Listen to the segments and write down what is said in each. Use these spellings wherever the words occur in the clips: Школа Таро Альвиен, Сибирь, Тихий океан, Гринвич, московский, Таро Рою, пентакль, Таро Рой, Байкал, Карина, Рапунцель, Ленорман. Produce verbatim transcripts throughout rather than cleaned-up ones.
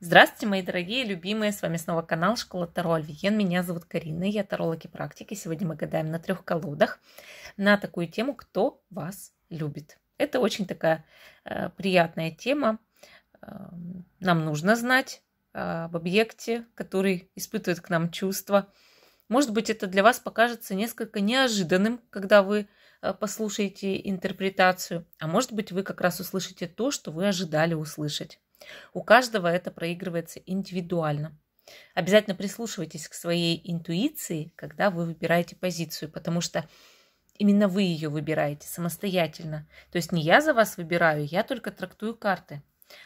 Здравствуйте, мои дорогие, любимые, с вами снова канал Школа Таро Альвиен, меня зовут Карина, я таролог и практик, и сегодня мы гадаем на трех колодах на такую тему «Кто вас любит?». Это очень такая э, приятная тема, э, нам нужно знать э, об объекте, который испытывает к нам чувства. Может быть, это для вас покажется несколько неожиданным, когда вы э, послушаете интерпретацию, а может быть, вы как раз услышите то, что вы ожидали услышать. У каждого это проигрывается индивидуально. Обязательно прислушивайтесь к своей интуиции, когда вы выбираете позицию, потому что именно вы ее выбираете самостоятельно. То есть не я за вас выбираю, я только трактую карты.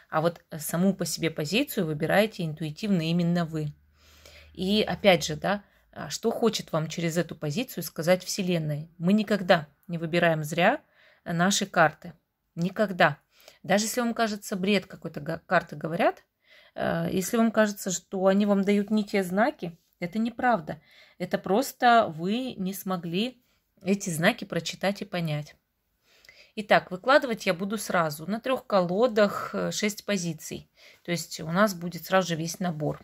А вот саму по себе позицию выбираете интуитивно именно вы. И опять же, да, что хочет вам через эту позицию сказать Вселенная? Мы никогда не выбираем зря наши карты. Никогда. Даже если вам кажется бред какой-то карты говорят, если вам кажется, что они вам дают не те знаки, это неправда. Это просто вы не смогли эти знаки прочитать и понять. Итак, выкладывать я буду сразу. На трех колодах шесть позиций. То есть у нас будет сразу же весь набор.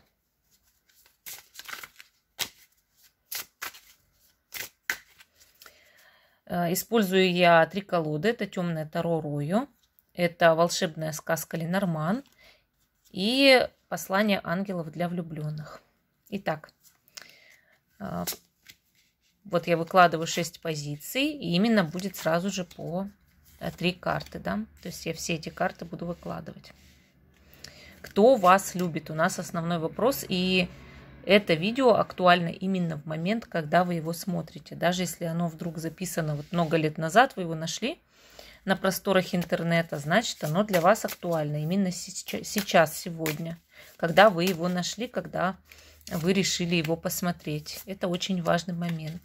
Использую я три колоды. Это темное Таро Рою. Это волшебная сказка Ленорман и послание ангелов для влюбленных. Итак, вот я выкладываю шесть позиций, и именно будет сразу же по три карты, да? То есть я все эти карты буду выкладывать. Кто вас любит? У нас основной вопрос, и это видео актуально именно в момент, когда вы его смотрите. Даже если оно вдруг записано вот много лет назад, вы его нашли на просторах интернета, значит, оно для вас актуально именно сейчас, сегодня, когда вы его нашли, когда вы решили его посмотреть. Это очень важный момент.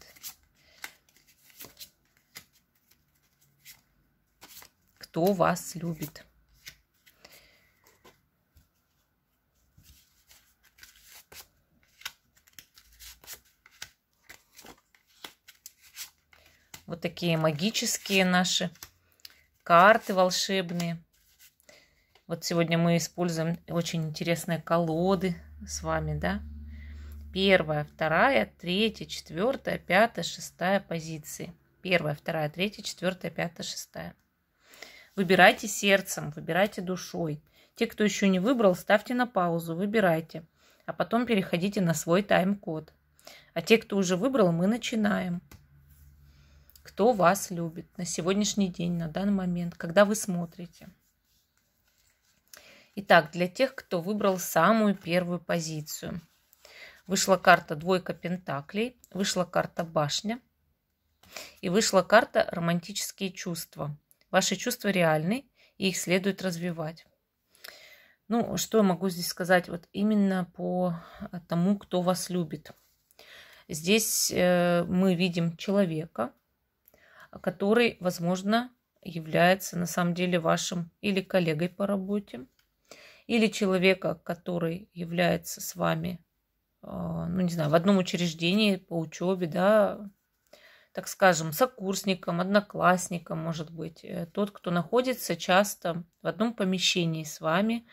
Кто вас любит? Вот такие магические наши карты волшебные. Вот сегодня мы используем очень интересные колоды с вами, да? Первая, вторая, третья, четвертая, пятая, шестая позиции. Первая, вторая, третья, четвертая, пятая, шестая. Выбирайте сердцем, выбирайте душой. Те, кто еще не выбрал, ставьте на паузу, выбирайте. А потом переходите на свой тайм-код. А те, кто уже выбрал, мы начинаем. Кто вас любит на сегодняшний день, на данный момент, когда вы смотрите. Итак, для тех, кто выбрал самую первую позицию. Вышла карта «Двойка пентаклей», вышла карта «Башня» и вышла карта «Романтические чувства». Ваши чувства реальны, и их следует развивать. Ну, что я могу здесь сказать? Вот именно по тому, кто вас любит. Здесь э, мы видим человека, который, возможно, является на самом деле вашим или коллегой по работе, или человека, который является с вами, ну, не знаю, в одном учреждении по учебе, да, так скажем, сокурсником, одноклассником, может быть. Тот, кто находится часто в одном помещении с вами,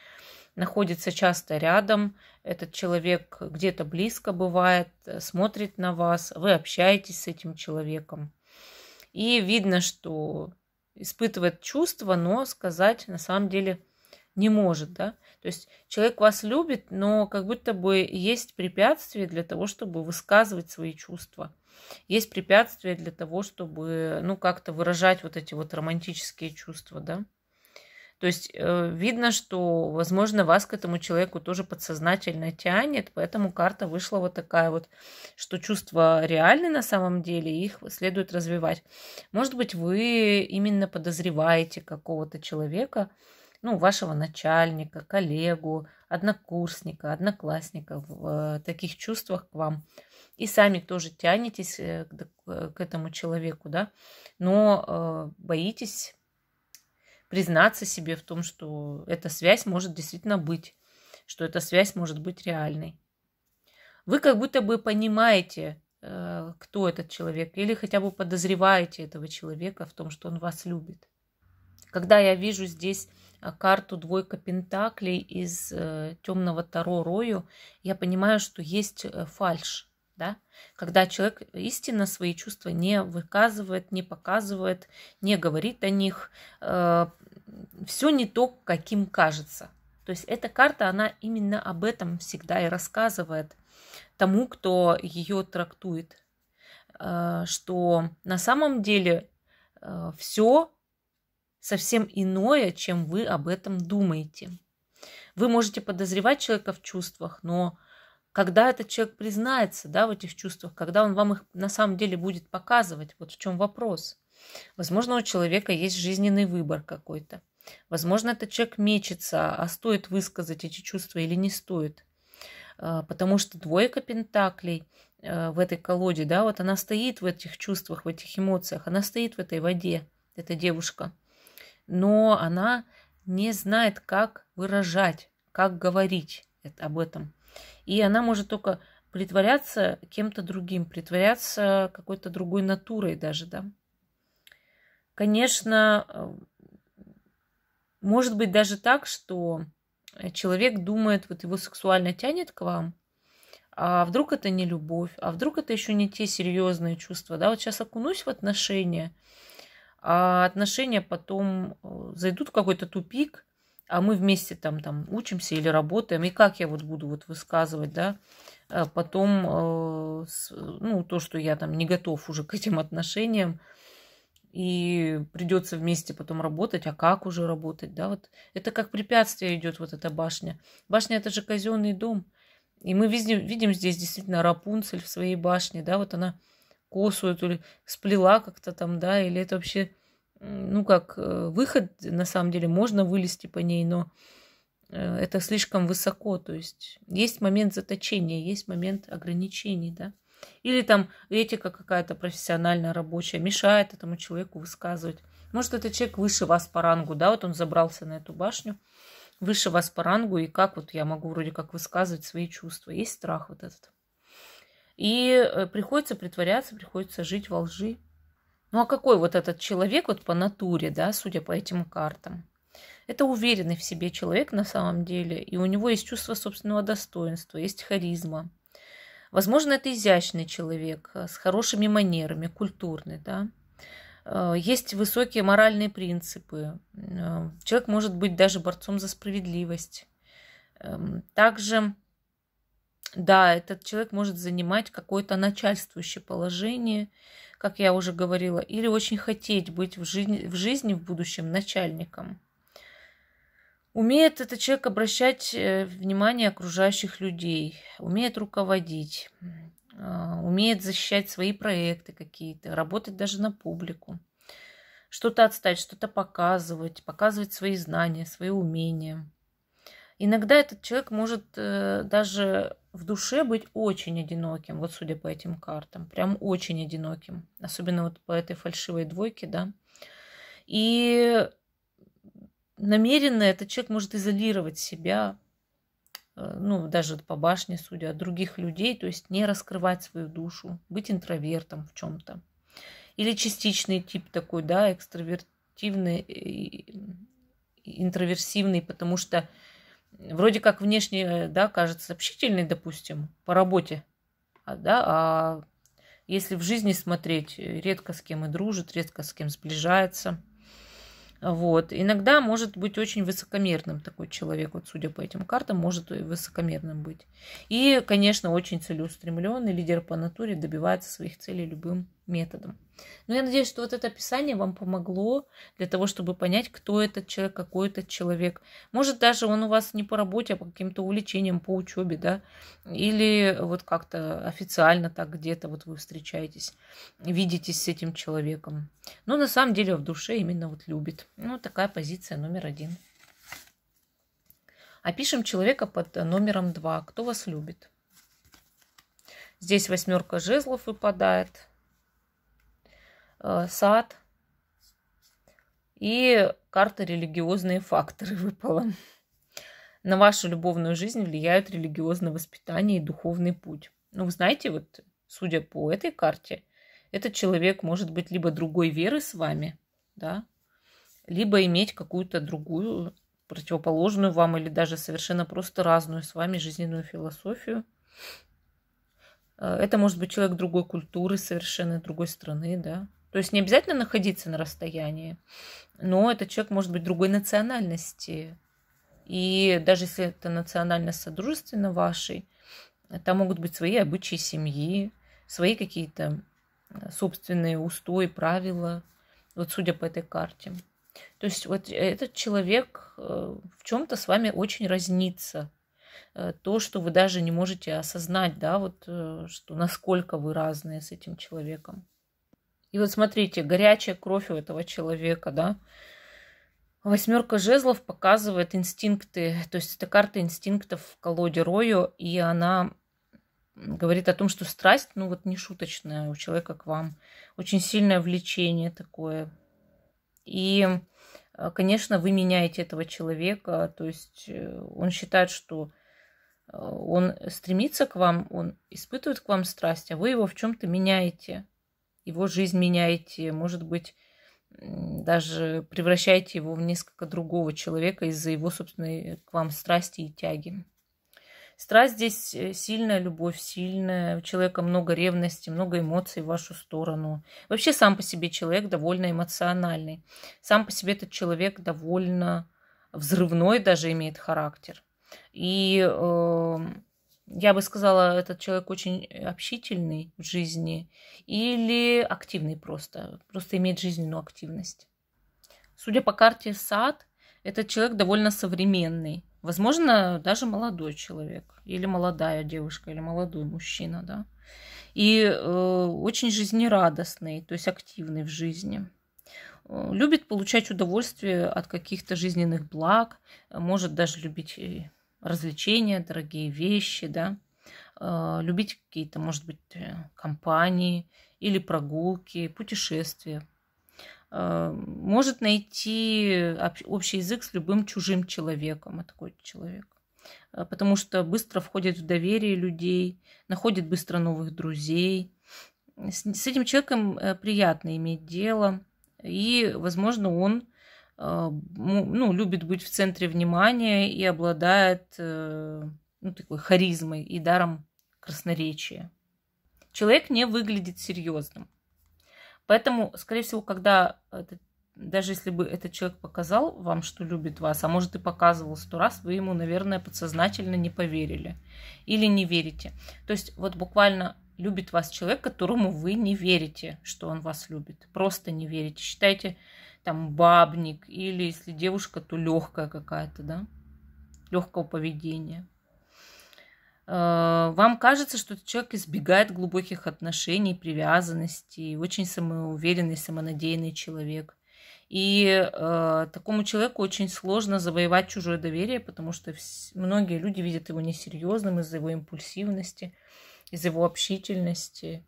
находится часто рядом, этот человек где-то близко бывает, смотрит на вас, вы общаетесь с этим человеком. И видно, что испытывает чувства, но сказать на самом деле не может, да. То есть человек вас любит, но как будто бы есть препятствия для того, чтобы высказывать свои чувства. Есть препятствия для того, чтобы, ну, как-то выражать вот эти вот романтические чувства, да. То есть видно, что, возможно, вас к этому человеку тоже подсознательно тянет, поэтому карта вышла вот такая вот, что чувства реальны на самом деле, их следует развивать. Может быть, вы именно подозреваете какого-то человека, ну, вашего начальника, коллегу, однокурсника, одноклассника в таких чувствах к вам. И сами тоже тянетесь к этому человеку, да, но боитесь признаться себе в том, что эта связь может действительно быть, что эта связь может быть реальной. Вы как будто бы понимаете, кто этот человек, или хотя бы подозреваете этого человека в том, что он вас любит. Когда я вижу здесь карту «Двойка пентаклей» из темного Таро Рою, я понимаю, что есть фальшь. Да? Когда человек истинно свои чувства не выказывает, не показывает, не говорит о них, э, все не то, каким кажется. То есть эта карта, она именно об этом всегда и рассказывает тому, кто ее трактует, э, что на самом деле э, все совсем иное, чем вы об этом думаете. Вы можете подозревать человека в чувствах, но когда этот человек признается, да, в этих чувствах, когда он вам их на самом деле будет показывать, вот в чем вопрос. Возможно, у человека есть жизненный выбор какой-то. Возможно, этот человек мечется, а стоит высказать эти чувства или не стоит. Потому что двойка пентаклей в этой колоде, да, вот она стоит в этих чувствах, в этих эмоциях, она стоит в этой воде, эта девушка. Но она не знает, как выражать, как говорить об этом. И она может только притворяться кем-то другим, притворяться какой-то другой натурой даже, да. Конечно, может быть даже так, что человек думает, вот его сексуально тянет к вам, а вдруг это не любовь, а вдруг это еще не те серьезные чувства, да. Вот сейчас окунусь в отношения, а отношения потом зайдут в какой-то тупик, а мы вместе там, там учимся или работаем, и как я вот буду вот высказывать, да, потом, ну, то, что я там не готов уже к этим отношениям, и придется вместе потом работать, а как уже работать, да, вот это как препятствие идет вот эта башня. Башня – это же казенный дом, и мы видим, видим здесь действительно Рапунцель в своей башне, да, вот она косу эту сплела как-то там, да, или это вообще... Ну, как выход, на самом деле, можно вылезти по ней, но это слишком высоко. То есть есть момент заточения, есть момент ограничений, да. Или там этика какая-то профессиональная, рабочая, мешает этому человеку высказывать. Может, этот человек выше вас по рангу, да, вот он забрался на эту башню, выше вас по рангу, и как вот я могу вроде как высказывать свои чувства. Есть страх вот этот. И приходится притворяться, приходится жить во лжи. Ну а какой вот этот человек вот по натуре, да, судя по этим картам? Это уверенный в себе человек на самом деле, и у него есть чувство собственного достоинства, есть харизма. Возможно, это изящный человек с хорошими манерами, культурный, да. Есть высокие моральные принципы. Человек может быть даже борцом за справедливость. Также, да, этот человек может занимать какое-то начальствующее положение, как я уже говорила, или очень хотеть быть в жизни, в жизни, в будущем начальником. Умеет этот человек обращать внимание окружающих людей, умеет руководить, умеет защищать свои проекты какие-то, работать даже на публику, что-то отстать, что-то показывать, показывать свои знания, свои умения. Иногда этот человек может даже в душе быть очень одиноким, вот судя по этим картам, прям очень одиноким, особенно вот по этой фальшивой двойке, да. И намеренно этот человек может изолировать себя, ну, даже по башне, судя, от других людей, то есть не раскрывать свою душу, быть интровертом в чем-то. Или частичный тип такой, да, экстравертивный, интроверсивный, потому что вроде как внешне, да, кажется общительный, допустим, по работе, а, да, а если в жизни смотреть, редко с кем и дружит, редко с кем сближается. Вот. Иногда может быть очень высокомерным такой человек, вот судя по этим картам, может и высокомерным быть. И, конечно, очень целеустремленный, лидер по натуре, добивается своих целей любым методом. Но я надеюсь, что вот это описание вам помогло для того, чтобы понять, кто этот человек, какой этот человек. Может, даже он у вас не по работе, а по каким-то увлечениям, по учебе, да, или вот как-то официально так где-то вот вы встречаетесь, видитесь с этим человеком. Но на самом деле в душе именно вот любит. Ну, такая позиция номер один. Опишем человека под номером два. Кто вас любит? Здесь восьмерка жезлов выпадает. Сад и карта «Религиозные факторы» выпала. На вашу любовную жизнь влияют религиозное воспитание и духовный путь. Ну, вы знаете, вот судя по этой карте, этот человек может быть либо другой веры с вами, да, либо иметь какую-то другую противоположную вам или даже совершенно просто разную с вами жизненную философию. Это может быть человек другой культуры, совершенно другой страны, да. То есть не обязательно находиться на расстоянии, но этот человек может быть другой национальности. И даже если это национальность содружественно вашей, там могут быть свои обычаи семьи, свои какие-то собственные устои, правила, вот судя по этой карте. То есть вот этот человек в чем-то с вами очень разнится. То, что вы даже не можете осознать, да, вот что насколько вы разные с этим человеком. И вот смотрите, горячая кровь у этого человека, да. Восьмерка жезлов показывает инстинкты, то есть это карта инстинктов в колоде Рою, и она говорит о том, что страсть, ну вот не шуточная у человека к вам, очень сильное влечение такое. И, конечно, вы меняете этого человека, то есть он считает, что он стремится к вам, он испытывает к вам страсть, а вы его в чем-то меняете, его жизнь меняете, может быть, даже превращаете его в несколько другого человека из-за его собственной к вам страсти и тяги. Страсть здесь сильная, любовь сильная, у человека много ревности, много эмоций в вашу сторону. Вообще сам по себе человек довольно эмоциональный. Сам по себе этот человек довольно взрывной даже имеет характер. И э, я бы сказала, этот человек очень общительный в жизни или активный просто. Просто имеет жизненную активность. Судя по карте сад, этот человек довольно современный. Возможно, даже молодой человек, или молодая девушка, или молодой мужчина, да. И э, очень жизнерадостный, то есть активный в жизни. Э, любит получать удовольствие от каких-то жизненных благ, может даже любить развлечения, дорогие вещи, да. Э, любить какие-то, может быть, компании или прогулки, путешествия. Может найти общий язык с любым чужим человеком, а такой человек. Потому что быстро входит в доверие людей, находит быстро новых друзей. С этим человеком приятно иметь дело. И, возможно, он ну, любит быть в центре внимания и обладает ну, такой харизмой и даром красноречия. Человек не выглядит серьезным. Поэтому, скорее всего, когда, даже если бы этот человек показал вам, что любит вас, а может и показывал сто раз, вы ему, наверное, подсознательно не поверили или не верите. То есть вот буквально любит вас человек, которому вы не верите, что он вас любит. Просто не верите. Считаете, там, бабник или, если девушка, то легкая какая-то, да, легкого поведения. Вам кажется, что этот человек избегает глубоких отношений, привязанностей, очень самоуверенный, самонадеянный человек. И э, такому человеку очень сложно завоевать чужое доверие, потому что многие люди видят его несерьезным из-за его импульсивности, из-за его общительности.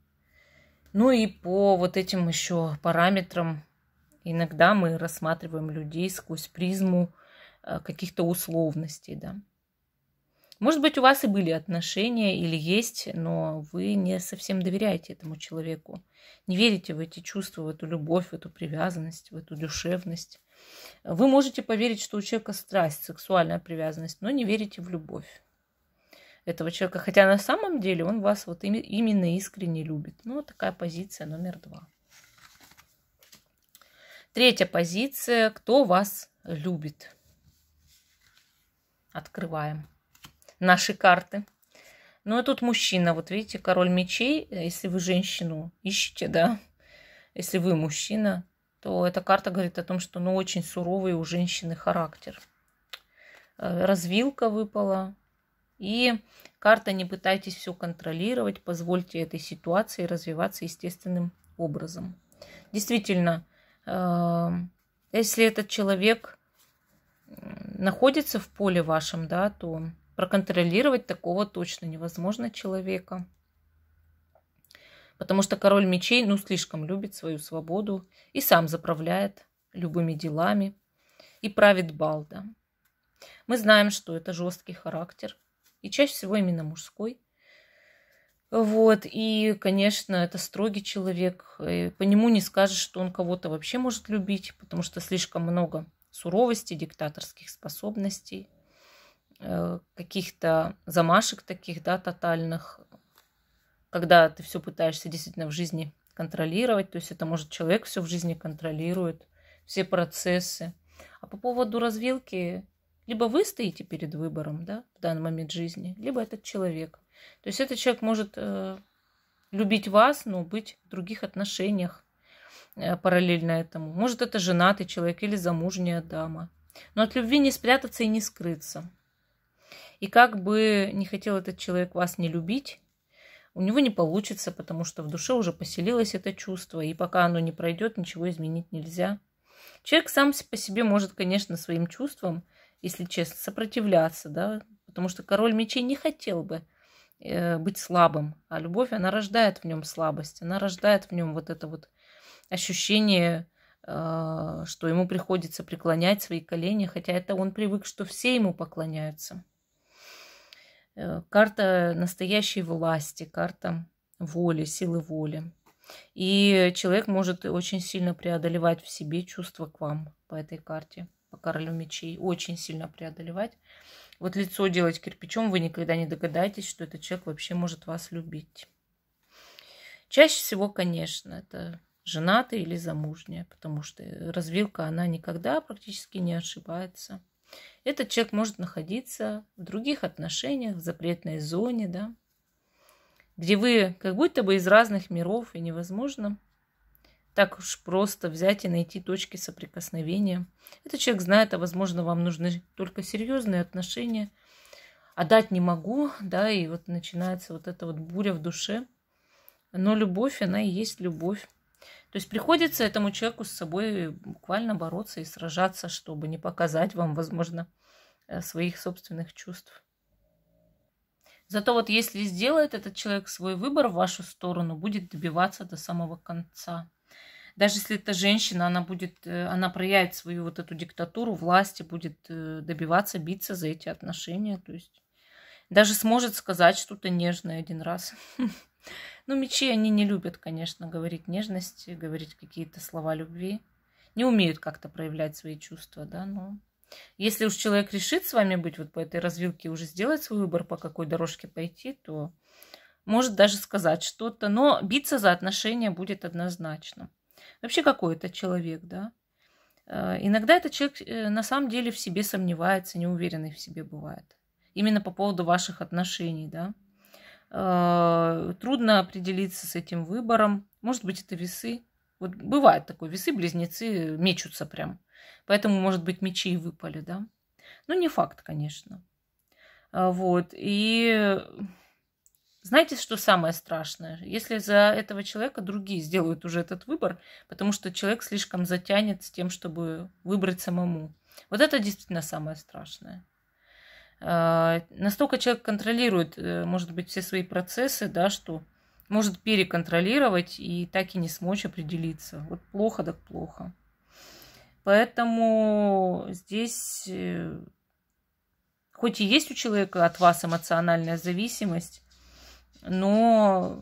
Ну и по вот этим еще параметрам иногда мы рассматриваем людей сквозь призму каких-то условностей, да. Может быть, у вас и были отношения или есть, но вы не совсем доверяете этому человеку. Не верите в эти чувства, в эту любовь, в эту привязанность, в эту душевность. Вы можете поверить, что у человека страсть, сексуальная привязанность, но не верите в любовь этого человека. Хотя на самом деле он вас вот именно искренне любит. Ну, такая позиция номер два. Третья позиция. Кто вас любит? Открываем наши карты. Ну, и тут мужчина. Вот видите, король мечей. Если вы женщину ищете, да, если вы мужчина, то эта карта говорит о том, что ну, очень суровый у женщины характер. Развилка выпала. И карта «Не пытайтесь все контролировать, позвольте этой ситуации развиваться естественным образом». Действительно, если этот человек находится в поле вашем, да, то проконтролировать такого точно невозможно человека. Потому что король мечей, ну, слишком любит свою свободу и сам заправляет любыми делами и правит бал, да. Мы знаем, что это жесткий характер. И чаще всего именно мужской. Вот. И, конечно, это строгий человек. И по нему не скажешь, что он кого-то вообще может любить, потому что слишком много суровости, диктаторских способностей, каких-то замашек таких, да, тотальных, когда ты все пытаешься действительно в жизни контролировать, то есть это может человек все в жизни контролирует, все процессы. А по поводу развилки, либо вы стоите перед выбором, да, в данный момент жизни, либо этот человек. То есть этот человек может э, любить вас, но быть в других отношениях э, параллельно этому. Может, это женатый человек или замужняя дама. Но от любви не спрятаться и не скрыться. И как бы не хотел этот человек вас не любить, у него не получится, потому что в душе уже поселилось это чувство. И пока оно не пройдет, ничего изменить нельзя. Человек сам по себе может, конечно, своим чувствам, если честно, сопротивляться, да, потому что король мечей не хотел бы э, быть слабым, а любовь, она рождает в нем слабость, она рождает в нем вот это вот ощущение, э, что ему приходится преклонять свои колени, хотя это он привык, что все ему поклоняются. Э, карта настоящей власти, карта воли, силы воли. И человек может очень сильно преодолевать в себе чувства к вам по этой карте, по королю мечей. Очень сильно преодолевать. Вот лицо делать кирпичом, вы никогда не догадаетесь, что этот человек вообще может вас любить. Чаще всего, конечно, это женатый или замужняя, потому что развилка, она никогда практически не ошибается. Этот человек может находиться в других отношениях, в запретной зоне, да, где вы как будто бы из разных миров, и невозможно так уж просто взять и найти точки соприкосновения. Этот человек знает, а возможно, вам нужны только серьезные отношения, а дать не могу, да, и вот начинается вот эта вот буря в душе. Но любовь, она и есть любовь. То есть приходится этому человеку с собой буквально бороться и сражаться, чтобы не показать вам, возможно, своих собственных чувств. Зато вот если сделает этот человек свой выбор в вашу сторону, будет добиваться до самого конца. Даже если это женщина, она будет, она проявит свою вот эту диктатуру власти, будет добиваться, биться за эти отношения. То есть даже сможет сказать что-то нежное один раз. Ну, мечи, они не любят, конечно, говорить нежности, говорить какие-то слова любви. Не умеют как-то проявлять свои чувства, да, но... Если уж человек решит с вами быть вот по этой развилке, уже сделать свой выбор, по какой дорожке пойти, то может даже сказать что-то. Но биться за отношения будет однозначно. Вообще, какой это человек, да? Иногда этот человек на самом деле в себе сомневается, неуверенный в себе бывает. Именно по поводу ваших отношений, да? Трудно определиться с этим выбором. Может быть, это весы. Вот бывает такое, весы-близнецы мечутся прям. Поэтому, может быть, мечи и выпали, да? Ну, не факт, конечно. Вот. И знаете, что самое страшное? Если за этого человека другие сделают уже этот выбор, потому что человек слишком затянет с тем, чтобы выбрать самому. Вот это действительно самое страшное. Настолько человек контролирует, может быть, все свои процессы, да, что может переконтролировать и так и не смочь определиться. Вот плохо так плохо. Поэтому здесь, хоть и есть у человека от вас эмоциональная зависимость, но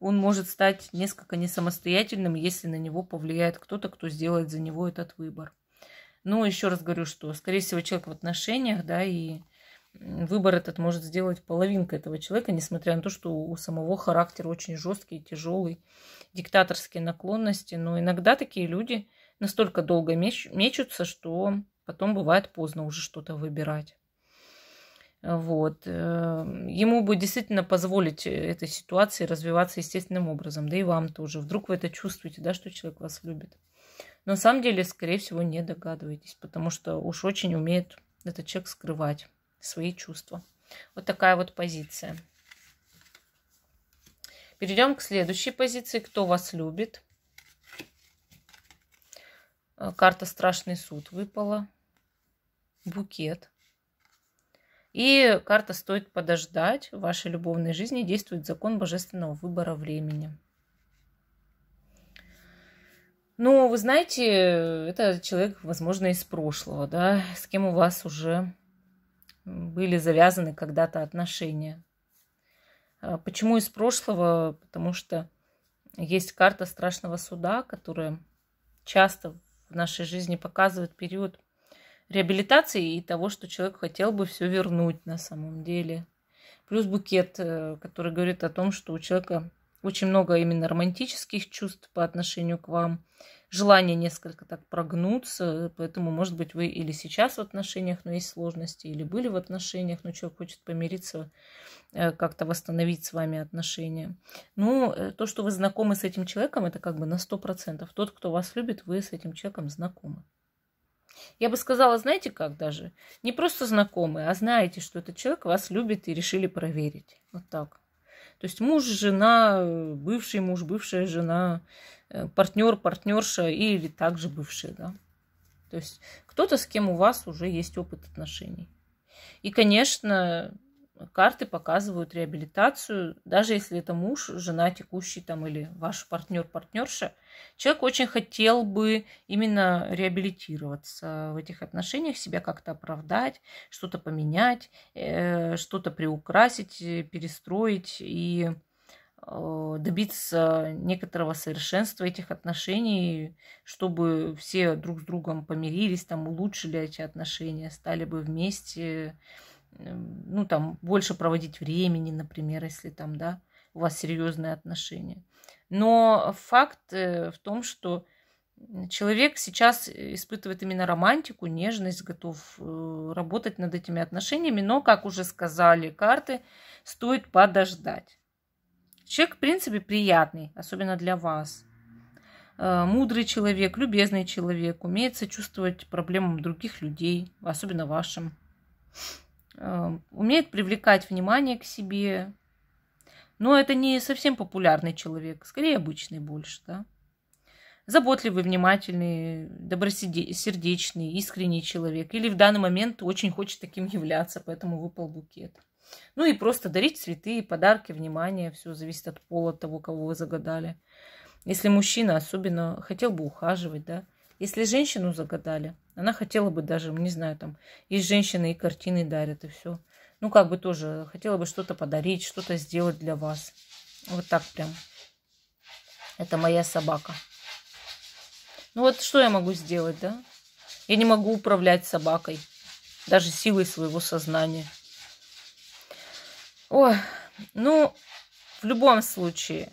он может стать несколько несамостоятельным, если на него повлияет кто-то, кто сделает за него этот выбор. Но еще раз говорю, что, скорее всего, человек в отношениях, да, и выбор этот может сделать половинка этого человека, несмотря на то, что у самого характер очень жесткий, тяжелый, диктаторские наклонности. Но иногда такие люди настолько долго меч, мечутся, что потом бывает поздно уже что-то выбирать. Вот. Ему бы действительно позволить этой ситуации развиваться естественным образом. Да и вам тоже. Вдруг вы это чувствуете, да, что человек вас любит. Но на самом деле, скорее всего, не догадываетесь, потому что уж очень умеет этот человек скрывать свои чувства. Вот такая вот позиция. Перейдем к следующей позиции. Кто вас любит? Карта «Страшный суд» выпала. Букет. И карта «Стоит подождать». В вашей любовной жизни действует закон божественного выбора времени. Ну, вы знаете, это человек, возможно, из прошлого, да, с кем у вас уже были завязаны когда-то отношения. Почему из прошлого? Потому что есть карта «Страшного суда», которая часто в нашей жизни показывает период реабилитации и того, что человек хотел бы все вернуть на самом деле. Плюс букет, который говорит о том, что у человека очень много именно романтических чувств по отношению к вам. Желание несколько так прогнуться, поэтому, может быть, вы или сейчас в отношениях, но есть сложности, или были в отношениях, но человек хочет помириться, как-то восстановить с вами отношения. Ну, то, что вы знакомы с этим человеком, это как бы на сто процентов. Тот, кто вас любит, вы с этим человеком знакомы. Я бы сказала, знаете как даже? Не просто знакомы, а знаете, что этот человек вас любит и решили проверить. Вот так. То есть муж, жена, бывший муж, бывшая жена, партнер, партнерша или также бывшая, да. То есть кто-то, с кем у вас уже есть опыт отношений. И, конечно, карты показывают реабилитацию. Даже если это муж, жена текущий там или ваш партнер, партнерша, человек очень хотел бы именно реабилитироваться в этих отношениях, себя как-то оправдать, что-то поменять, что-то приукрасить, перестроить и добиться некоторого совершенства этих отношений, чтобы все друг с другом помирились, там, улучшили эти отношения, стали бы вместе, ну, там, больше проводить времени, например, если там, да, у вас серьезные отношения. Но факт в том, что человек сейчас испытывает именно романтику, нежность, готов работать над этими отношениями, но, как уже сказали карты, стоит подождать. Человек, в принципе, приятный, особенно для вас. Мудрый человек, любезный человек, умеет сочувствовать проблемам других людей, особенно вашим. Умеет привлекать внимание к себе. Но это не совсем популярный человек, скорее обычный больше, да. Заботливый, внимательный, добросердечный, искренний человек. Или в данный момент очень хочет таким являться, поэтому выпал букет. Ну и просто дарить цветы, подарки, внимание. Все зависит от пола, от того, кого вы загадали. Если мужчина особенно хотел бы ухаживать, да. Если женщину загадали, она хотела бы даже, не знаю, там, есть женщины и картины дарят, и все. Ну, как бы тоже хотела бы что-то подарить, что-то сделать для вас. Вот так прям. Это моя собака. Ну вот что я могу сделать, да? Я не могу управлять собакой, даже силой своего сознания. Ой, ну, в любом случае,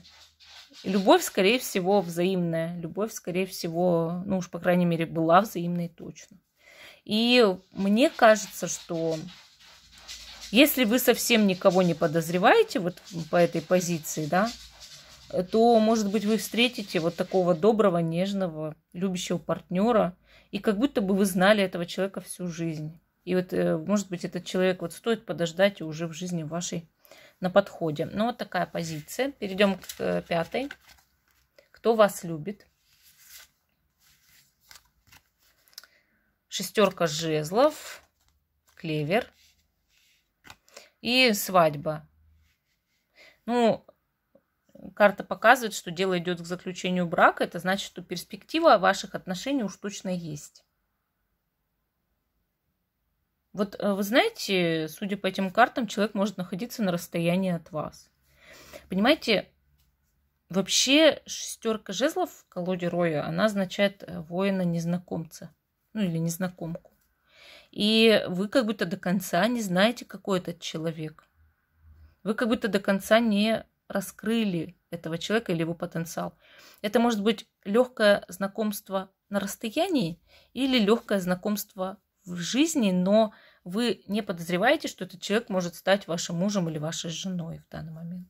любовь, скорее всего, взаимная. Любовь, скорее всего, ну уж, по крайней мере, была взаимной точно. И мне кажется, что если вы совсем никого не подозреваете вот по этой позиции, да, то, может быть, вы встретите вот такого доброго, нежного, любящего партнера, и как будто бы вы знали этого человека всю жизнь. И вот, может быть, этот человек вот стоит подождать и уже в жизни вашей на подходе. Ну, вот такая позиция. Перейдем к пятой. Кто вас любит? Шестерка жезлов, клевер и свадьба. Ну, карта показывает, что дело идет к заключению брака. Это значит, что перспектива ваших отношений уж точно есть. Вот вы знаете, судя по этим картам, человек может находиться на расстоянии от вас. Понимаете, вообще шестерка жезлов в колоде Роя, она означает воина-незнакомца, ну или незнакомку. И вы как будто до конца не знаете, какой этот человек. Вы как будто до конца не раскрыли этого человека или его потенциал. Это может быть легкое знакомство на расстоянии или легкое знакомство в жизни, но вы не подозреваете, что этот человек может стать вашим мужем или вашей женой в данный момент.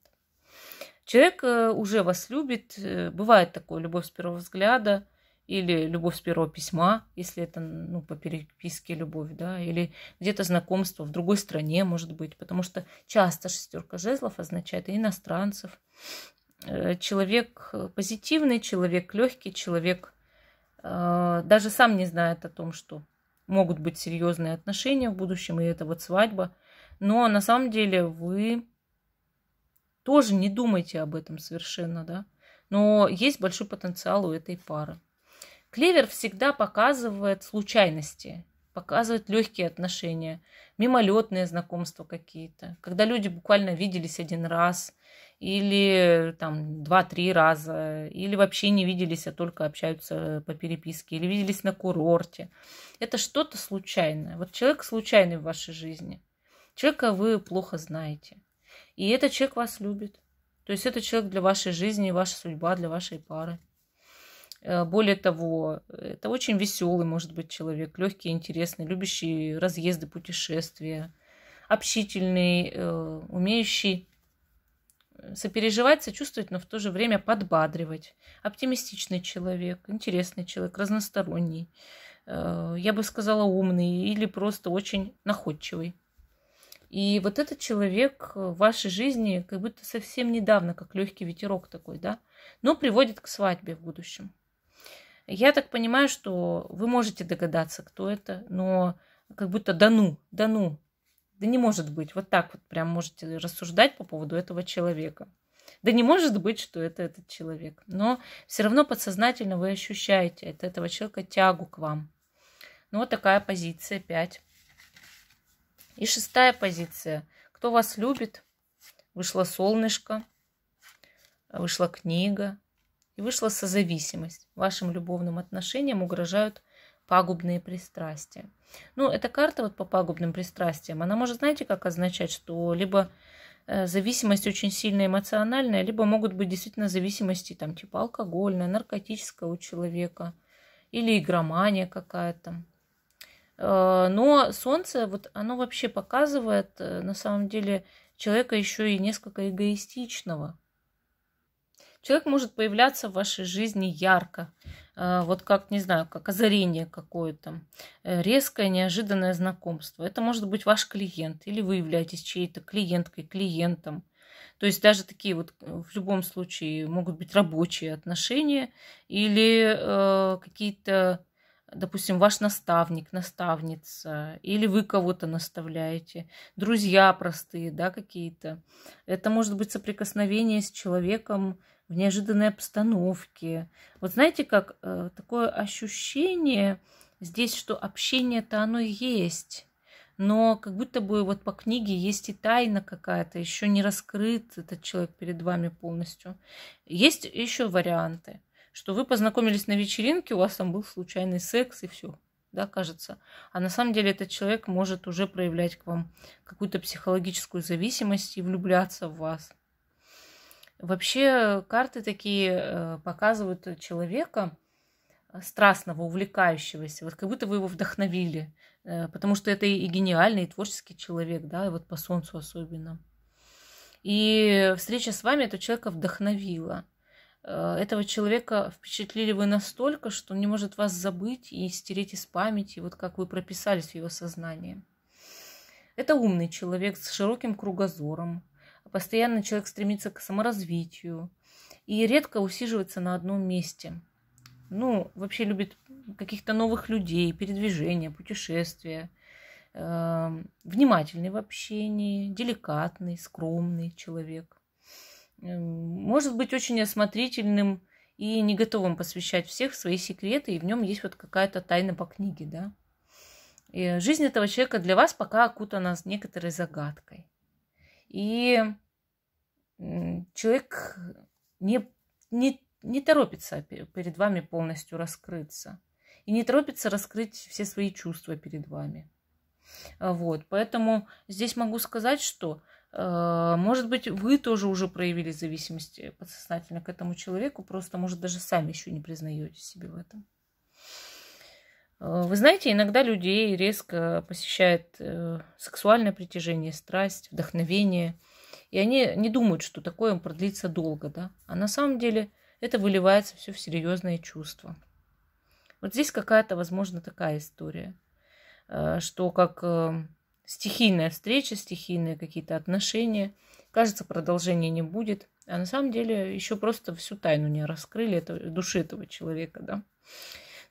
Человек уже вас любит. Бывает такое, любовь с первого взгляда или любовь с первого письма, если это, ну, по переписке любовь, да, или где-то знакомство в другой стране, может быть, потому что часто шестерка жезлов означает и иностранцев. Человек позитивный, человек легкий, человек даже сам не знает о том, что могут быть серьезные отношения в будущем, и это вот свадьба. Но на самом деле вы тоже не думаете об этом совершенно, да. Но есть большой потенциал у этой пары. Клевер всегда показывает случайности. показывает легкие отношения, мимолетные знакомства какие-то, когда люди буквально виделись один раз или там два-три раза, или вообще не виделись, а только общаются по переписке, или виделись на курорте. Это что-то случайное. Вот человек случайный в вашей жизни. Человека вы плохо знаете. И этот человек вас любит. То есть это человек для вашей жизни, ваша судьба для вашей пары. Более того, это очень веселый, может быть, человек, легкий, интересный, любящий разъезды, путешествия, общительный, умеющий сопереживать, сочувствовать, но в то же время подбадривать. Оптимистичный человек, интересный человек, разносторонний, я бы сказала, умный или просто очень находчивый. И вот этот человек в вашей жизни как будто совсем недавно, как легкий ветерок такой, да, но приводит к свадьбе в будущем. Я так понимаю, что вы можете догадаться, кто это, но как будто да ну, да ну, да не может быть. Вот так вот прям можете рассуждать по поводу этого человека. Да не может быть, что это этот человек. Но все равно подсознательно вы ощущаете от этого человека тягу к вам. Ну вот такая позиция пять. И шестая позиция. Кто вас любит? Вышло солнышко, вышла книга и вышла созависимость. Вашим любовным отношениям угрожают пагубные пристрастия. Ну, эта карта вот по пагубным пристрастиям, она может, знаете, как означать, что либо зависимость очень сильная эмоциональная, либо могут быть действительно зависимости там типа алкогольная, наркотическая у человека или игромания какая-то. Но солнце, вот оно вообще показывает, на самом деле, человека еще и несколько эгоистичного. Человек может появляться в вашей жизни ярко, вот как, не знаю, как озарение какое-то, резкое, неожиданное знакомство. Это может быть ваш клиент, или вы являетесь чьей-то клиенткой, клиентом. То есть даже такие вот в любом случае могут быть рабочие отношения или э, какие-то... Допустим, ваш наставник, наставница, или вы кого-то наставляете, друзья простые, да, какие-то. Это может быть соприкосновение с человеком в неожиданной обстановке. Вот знаете, как э, такое ощущение здесь, что общение-то оно есть, но как будто бы вот по книге есть и тайна какая-то, еще не раскрыт этот человек перед вами полностью. Есть еще варианты. Что вы познакомились на вечеринке, у вас там был случайный секс и все, да, кажется. А на самом деле этот человек может уже проявлять к вам какую-то психологическую зависимость и влюбляться в вас. Вообще карты такие показывают человека страстного, увлекающегося, вот как будто вы его вдохновили, потому что это и гениальный, и творческий человек, да, и вот по солнцу особенно. И встреча с вами этого человека вдохновила. Этого человека впечатлили вы настолько, что он не может вас забыть и стереть из памяти, вот как вы прописались в его сознании. Это умный человек с широким кругозором. Постоянно человек стремится к саморазвитию и редко усиживается на одном месте. Ну, вообще любит каких-то новых людей, передвижения, путешествия. Внимательный в общении, деликатный, скромный человек. Может быть очень осмотрительным и не готовым посвящать всех свои секреты, и в нем есть вот какая-то тайна по книге, да. И жизнь этого человека для вас пока окутана некоторой загадкой. И человек не, не, не торопится перед вами полностью раскрыться. И не торопится раскрыть все свои чувства перед вами. Вот, поэтому здесь могу сказать, что... Может быть, вы тоже уже проявили зависимость подсознательно к этому человеку, просто, может, даже сами еще не признаете себе в этом. Вы знаете, иногда людей резко посещает сексуальное притяжение, страсть, вдохновение, и они не думают, что такое им продлится долго, да? А на самом деле это выливается все в серьезные чувства. Вот здесь какая-то, возможно, такая история, что как... Стихийная встреча, стихийные какие-то отношения. Кажется, продолжения не будет. А на самом деле еще просто всю тайну не раскрыли это, души этого человека. Да?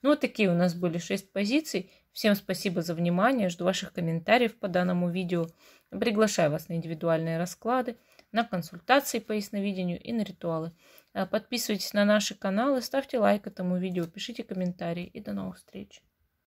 Ну, вот такие у нас были шесть позиций. Всем спасибо за внимание. Жду ваших комментариев по данному видео. Приглашаю вас на индивидуальные расклады, на консультации по ясновидению и на ритуалы. Подписывайтесь на наши каналы, ставьте лайк этому видео, пишите комментарии. И до новых встреч!